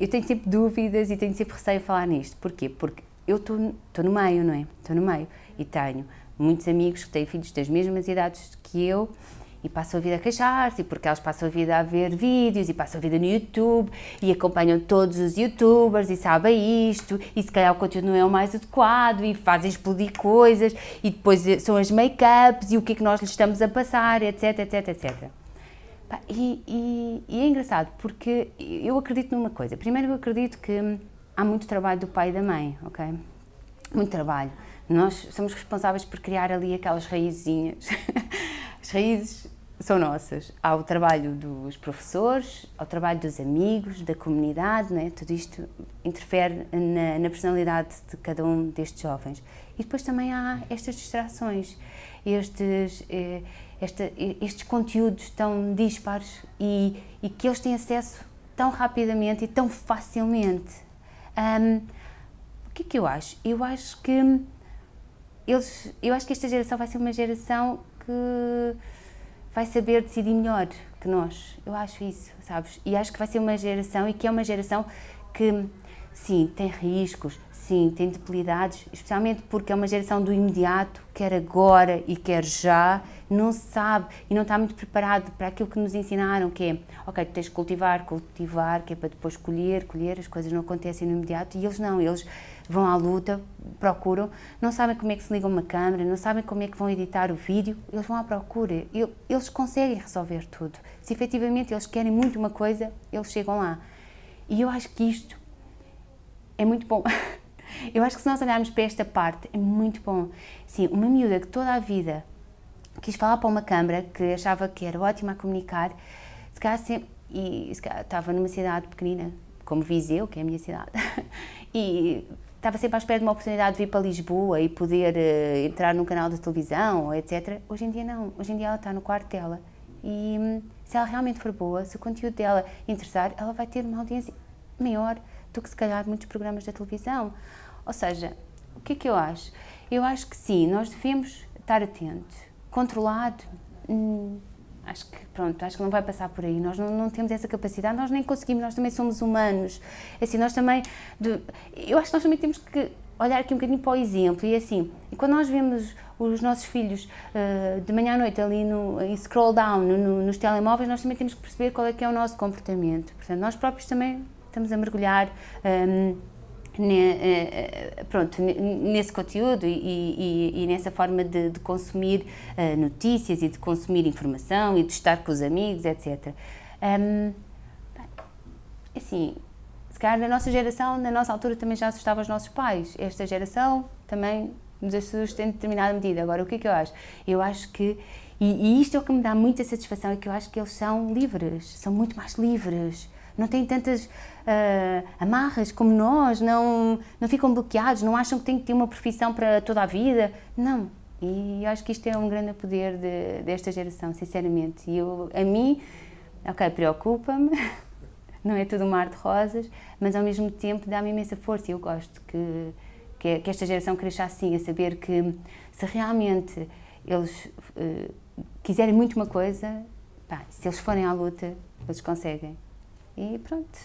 eu tenho sempre dúvidas e tenho sempre receio de falar nisto. Porquê? Porque eu estou no meio, não é? Estou no meio e tenho muitos amigos que têm filhos das mesmas idades que eu e passam a vida a queixar-se, porque elas passam a vida a ver vídeos e passam a vida no YouTube e acompanham todos os YouTubers e sabem isto e se calhar o conteúdo não é o mais adequado e fazem explodir coisas e depois são as make-ups e o que é que nós lhes estamos a passar, etc, etc, etc. E é engraçado porque eu acredito numa coisa. Primeiro, eu acredito que há muito trabalho do pai e da mãe, ok? Muito trabalho. Nós somos responsáveis por criar ali aquelas raizinhas. As raízes são nossas. Há o trabalho dos professores, há o trabalho dos amigos, da comunidade, não é? Tudo isto interfere na personalidade de cada um destes jovens. E depois também há estas distrações, estes conteúdos tão dispares e que eles têm acesso tão rapidamente e tão facilmente. O que é que eu acho? Eu acho que esta geração vai ser uma geração que vai saber decidir melhor que nós. Eu acho isso, sabes? E acho que vai ser uma geração, e que é uma geração que, sim, tem riscos, sim, tem debilidades, especialmente porque é uma geração do imediato, quer agora e quer já, não se sabe e não está muito preparado para aquilo que nos ensinaram, que é, ok, tu tens de cultivar, que é para depois colher, as coisas não acontecem no imediato, e eles não, eles vão à luta, procuram, não sabem como é que se liga uma câmera, não sabem como é que vão editar o vídeo, eles vão à procura, eles conseguem resolver tudo. Se efetivamente eles querem muito uma coisa, eles chegam lá. E eu acho que isto é muito bom. Eu acho que se nós olharmos para esta parte, é muito bom. Sim, uma miúda que toda a vida quis falar para uma câmara, que achava que era ótima a comunicar, se calhar sempre, e se calhar estava numa cidade pequenina, como Viseu, que é a minha cidade, e estava sempre à espera de uma oportunidade de vir para Lisboa e poder entrar num canal de televisão, etc. Hoje em dia não, hoje em dia ela está no quarto dela e se ela realmente for boa, se o conteúdo dela interessar, ela vai ter uma audiência maior do que se calhar muitos programas da televisão. Ou seja, o que é que eu acho? Eu acho que sim, nós devemos estar atentos, controlado, acho que pronto, acho que não vai passar por aí, nós não temos essa capacidade, nós nem conseguimos, nós também somos humanos, assim, nós também, eu acho que nós também temos que olhar aqui um bocadinho para o exemplo, e assim, quando nós vemos os nossos filhos de manhã à noite ali em scroll down nos telemóveis, nós também temos que perceber qual é que é o nosso comportamento, portanto, nós próprios também estamos a mergulhar nesse conteúdo e nessa forma de consumir notícias e de consumir informação e de estar com os amigos, etc. Assim, se calhar na nossa geração, na nossa altura, também já assustava os nossos pais. Esta geração também nos assusta em determinada medida. Agora, o que é que eu acho? Eu acho que, e isto é o que me dá muita satisfação, é que eu acho que eles são livres, são muito mais livres. Não têm tantas amarras como nós, não ficam bloqueados, não acham que têm que ter uma profissão para toda a vida, não. E eu acho que isto é um grande poder desta geração, sinceramente. E a mim, ok, preocupa-me, não é tudo um mar de rosas, mas ao mesmo tempo dá-me imensa força e eu gosto que esta geração cresça assim, a saber que se realmente eles quiserem muito uma coisa, pá, se eles forem à luta, eles conseguem. E pronto.